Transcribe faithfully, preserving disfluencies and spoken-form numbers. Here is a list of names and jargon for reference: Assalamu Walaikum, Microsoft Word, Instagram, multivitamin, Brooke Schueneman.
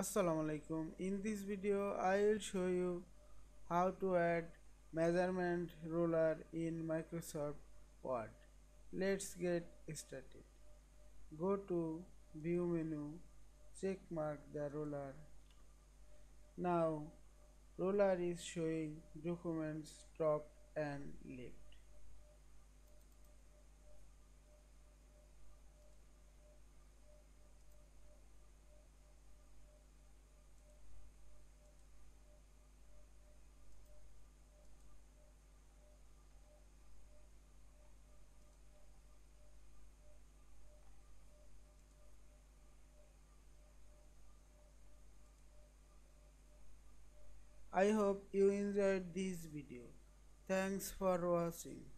Assalamu alaikum. In this video I will show you how to add measurement ruler in Microsoft Word. Let's get started. Go to view menu, check mark the ruler. Now ruler is showing documents top and left. I hope you enjoyed this video. Thanks for watching.